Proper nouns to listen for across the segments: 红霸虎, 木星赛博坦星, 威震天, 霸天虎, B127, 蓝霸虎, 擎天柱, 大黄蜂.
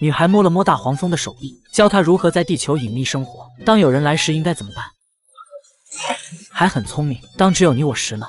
女孩摸了摸大黄蜂的手臂，教他如何在地球隐秘生活。当有人来时应该怎么办？还很聪明。当只有你我时呢？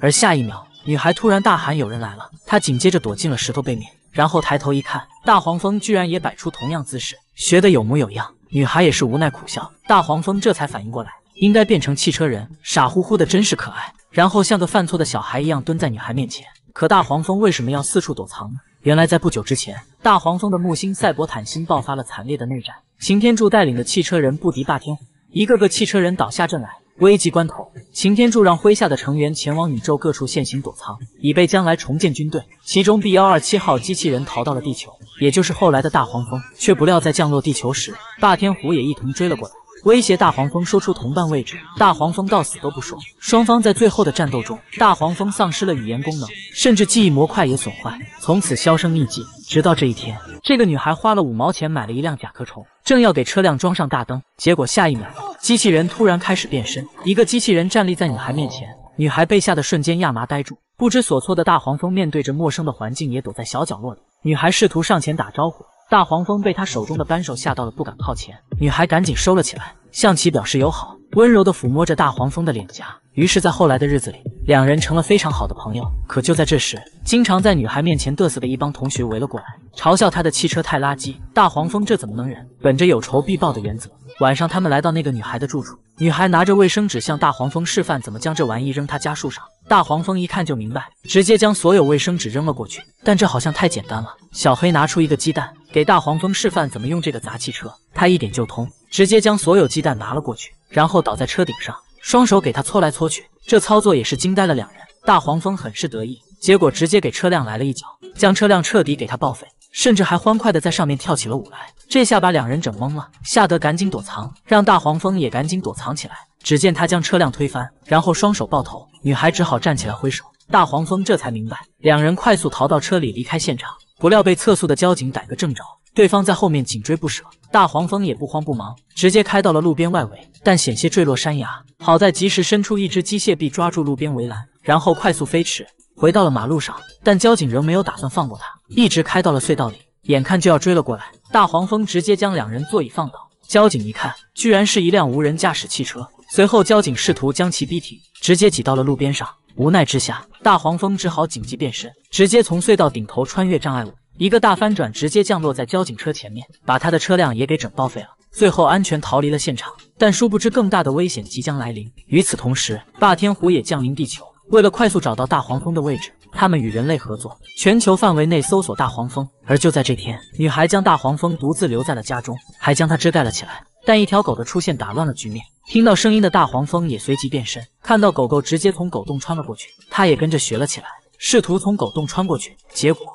而下一秒，女孩突然大喊有人来了，她紧接着躲进了石头背面，然后抬头一看，大黄蜂居然也摆出同样姿势，学得有模有样。女孩也是无奈苦笑，大黄蜂这才反应过来，应该变成汽车人，傻乎乎的真是可爱。然后像个犯错的小孩一样蹲在女孩面前。可大黄蜂为什么要四处躲藏呢？原来在不久之前，大黄蜂的木星赛博坦星爆发了惨烈的内战，擎天柱带领的汽车人不敌霸天虎，一个个汽车人倒下阵来。危急关头，擎天柱让麾下的成员前往宇宙各处现行躲藏，以备将来重建军队。其中 B127 号机器人逃到了地球，也就是后来的大黄蜂，却不料在降落地球时，霸天虎也一同追了过来，威胁大黄蜂说出同伴位置。大黄蜂到死都不说。双方在最后的战斗中，大黄蜂丧失了语言功能，甚至记忆模块也损坏，从此销声匿迹。直到这一天，这个女孩花了5毛钱买了一辆甲壳虫，正要给车辆装上大灯，结果下一秒，机器人突然开始变身，一个机器人站立在女孩面前，女孩被吓得瞬间亚麻呆住，不知所措的大黄蜂面对着陌生的环境，也躲在小角落里。女孩试图上前打招呼，大黄蜂被她手中的扳手吓到了，不敢靠前。女孩赶紧收了起来，向其表示友好，温柔地抚摸着大黄蜂的脸颊。于是，在后来的日子里，两人成了非常好的朋友。可就在这时，经常在女孩面前嘚瑟的一帮同学围了过来，嘲笑她的汽车太垃圾。大黄蜂这怎么能忍？本着有仇必报的原则，晚上他们来到那个女孩的住处。女孩拿着卫生纸向大黄蜂示范怎么将这玩意扔她家树上。大黄蜂一看就明白，直接将所有卫生纸扔了过去。但这好像太简单了。小黑拿出一个鸡蛋，给大黄蜂示范怎么用这个砸汽车。他一点就通，直接将所有鸡蛋拿了过去，然后倒在车顶上，双手给他搓来搓去。这操作也是惊呆了两人。大黄蜂很是得意，结果直接给车辆来了一脚，将车辆彻底给他报废，甚至还欢快的在上面跳起了舞来。这下把两人整懵了，吓得赶紧躲藏，让大黄蜂也赶紧躲藏起来。只见他将车辆推翻，然后双手抱头，女孩只好站起来挥手。大黄蜂这才明白，两人快速逃到车里离开现场，不料被测速的交警逮个正着，对方在后面紧追不舍，大黄蜂也不慌不忙，直接开到了路边外围，但险些坠落山崖，好在及时伸出一只机械臂抓住路边围栏，然后快速飞驰回到了马路上。但交警仍没有打算放过他，一直开到了隧道里，眼看就要追了过来，大黄蜂直接将两人座椅放倒。交警一看，居然是一辆无人驾驶汽车，随后交警试图将其逼停，直接挤到了路边上。无奈之下，大黄蜂只好紧急变身，直接从隧道顶头穿越障碍物，一个大翻转直接降落在交警车前面，把他的车辆也给整报废了，最后安全逃离了现场。但殊不知更大的危险即将来临。与此同时，霸天虎也降临地球，为了快速找到大黄蜂的位置，他们与人类合作，全球范围内搜索大黄蜂。而就在这天，女孩将大黄蜂独自留在了家中，还将它遮盖了起来。但一条狗的出现打乱了局面，听到声音的大黄蜂也随即变身，看到狗狗直接从狗洞穿了过去，它也跟着学了起来，试图从狗洞穿过去，结果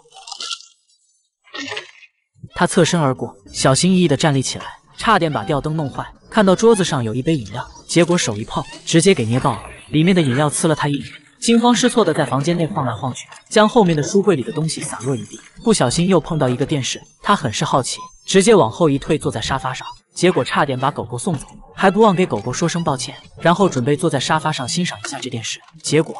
他侧身而过，小心翼翼地站立起来，差点把吊灯弄坏。看到桌子上有一杯饮料，结果手一碰，直接给捏爆了，里面的饮料呲了他一脸，惊慌失措地在房间内晃来晃去，将后面的书柜里的东西洒落一地。不小心又碰到一个电视，他很是好奇，直接往后一退坐在沙发上，结果差点把狗狗送走，还不忘给狗狗说声抱歉，然后准备坐在沙发上欣赏一下这电视，结果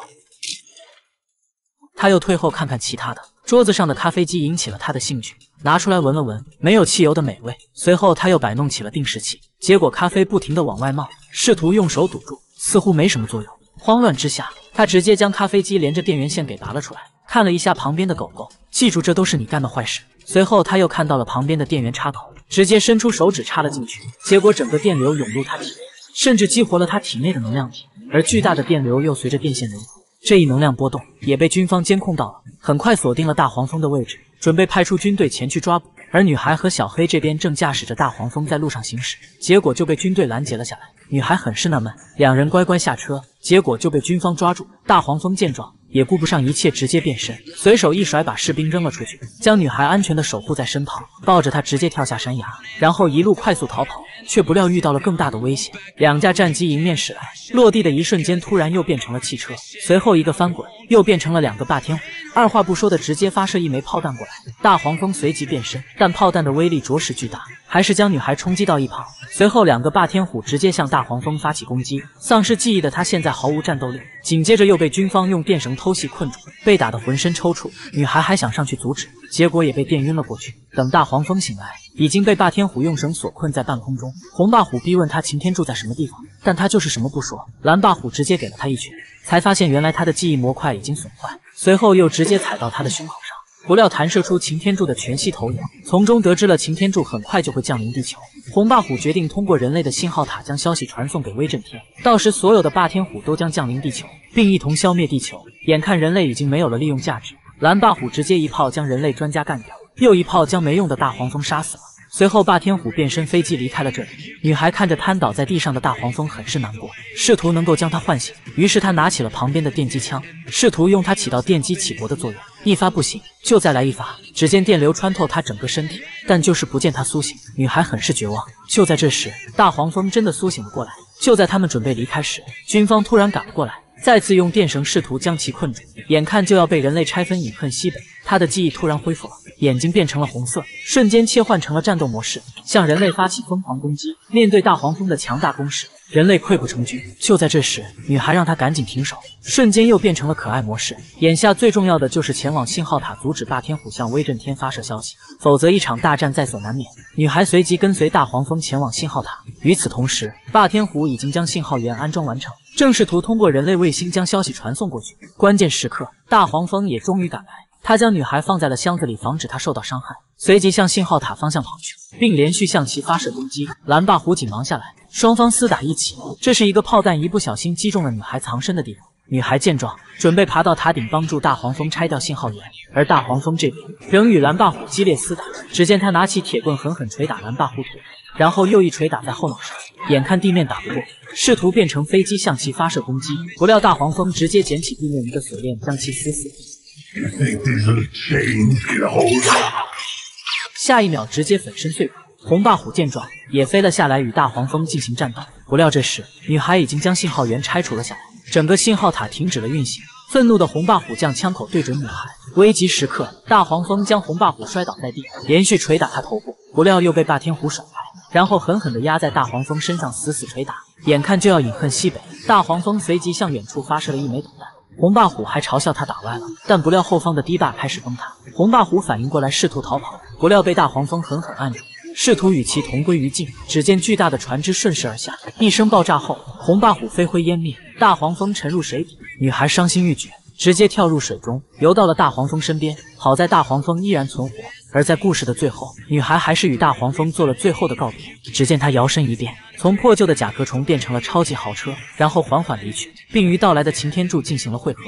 他又退后看看其他的。桌子上的咖啡机引起了他的兴趣，拿出来闻了闻，没有汽油的美味。随后他又摆弄起了定时器，结果咖啡不停地往外冒，试图用手堵住，似乎没什么作用。慌乱之下，他直接将咖啡机连着电源线给拔了出来，看了一下旁边的狗狗，记住这都是你干的坏事。随后他又看到了旁边的电源插口，直接伸出手指插了进去，结果整个电流涌入他体内，甚至激活了他体内的能量体，而巨大的电流又随着电线流出。这一能量波动也被军方监控到了，很快锁定了大黄蜂的位置，准备派出军队前去抓捕。而女孩和小黑这边正驾驶着大黄蜂在路上行驶，结果就被军队拦截了下来。女孩很是纳闷，两人乖乖下车，结果就被军方抓住。大黄蜂见状也顾不上一切，直接变身，随手一甩把士兵扔了出去，将女孩安全的守护在身旁，抱着她直接跳下山崖，然后一路快速逃跑。却不料遇到了更大的危险，两架战机迎面驶来，落地的一瞬间突然又变成了汽车，随后一个翻滚又变成了两个霸天虎，二话不说的直接发射一枚炮弹过来。大黄蜂随即变身，但炮弹的威力着实巨大，还是将女孩冲击到一旁。随后，两个霸天虎直接向大黄蜂发起攻击。丧失记忆的他现在毫无战斗力，紧接着又被军方用电绳偷袭困住，被打得浑身抽搐。女孩还想上去阻止，结果也被电晕了过去。等大黄蜂醒来，已经被霸天虎用绳索困在半空中。红霸虎逼问他秦天柱在什么地方，但他就是什么不说。蓝霸虎直接给了他一拳，才发现原来他的记忆模块已经损坏，随后又直接踩到他的胸口上。 不料弹射出擎天柱的全息投影，从中得知了擎天柱很快就会降临地球。红霸虎决定通过人类的信号塔将消息传送给威震天，到时所有的霸天虎都将降临地球，并一同消灭地球。眼看人类已经没有了利用价值，蓝霸虎直接一炮将人类专家干掉，又一炮将没用的大黄蜂杀死了。随后霸天虎变身飞机离开了这里。女孩看着瘫倒在地上的大黄蜂，很是难过，试图能够将他唤醒。于是她拿起了旁边的电击枪，试图用它起到电击起搏的作用。 一发不行，就再来一发。只见电流穿透他整个身体，但就是不见他苏醒。女孩很是绝望。就在这时，大黄蜂真的苏醒了过来。就在他们准备离开时，军方突然赶了过来，再次用电绳试图将其困住。眼看就要被人类拆分，饮恨西北，他的记忆突然恢复了，眼睛变成了红色，瞬间切换成了战斗模式，向人类发起疯狂攻击。面对大黄蜂的强大攻势， 人类溃不成军。就在这时，女孩让他赶紧停手，瞬间又变成了可爱模式。眼下最重要的就是前往信号塔，阻止霸天虎向威震天发射消息，否则一场大战在所难免。女孩随即跟随大黄蜂前往信号塔。与此同时，霸天虎已经将信号源安装完成，正试图通过人类卫星将消息传送过去。关键时刻，大黄蜂也终于赶来，他将女孩放在了箱子里，防止她受到伤害，随即向信号塔方向跑去，并连续向其发射攻击。蓝霸虎紧忙下来。 双方厮打一起，这是一个炮弹一不小心击中了女孩藏身的地方。女孩见状，准备爬到塔顶帮助大黄蜂拆掉信号源，而大黄蜂这边仍与蓝霸虎激烈厮打。只见他拿起铁棍狠狠捶打蓝霸虎腿，然后又一捶打在后脑上。眼看地面打不过，试图变成飞机向其发射攻击，不料大黄蜂直接捡起地面一个锁链，将其撕碎。下一秒直接粉身碎骨。 红霸虎见状也飞了下来，与大黄蜂进行战斗。不料这时，女孩已经将信号源拆除了下来，整个信号塔停止了运行。愤怒的红霸虎将枪口对准女孩。危急时刻，大黄蜂将红霸虎摔倒在地，连续捶打他头部。不料又被霸天虎甩来，然后狠狠地压在大黄蜂身上，死死捶打。眼看就要饮恨西北，大黄蜂随即向远处发射了一枚导弹。 红霸虎还嘲笑他打歪了，但不料后方的堤坝开始崩塌。红霸虎反应过来，试图逃跑，不料被大黄蜂狠狠按住，试图与其同归于尽。只见巨大的船只顺势而下，一声爆炸后，红霸虎飞灰湮灭，大黄蜂沉入水底。女孩伤心欲绝，直接跳入水中，游到了大黄蜂身边。好在大黄蜂依然存活。而在故事的最后，女孩还是与大黄蜂做了最后的告别。只见她摇身一变，从破旧的甲壳虫变成了超级豪车，然后缓缓离去，并与到来的擎天柱进行了会合。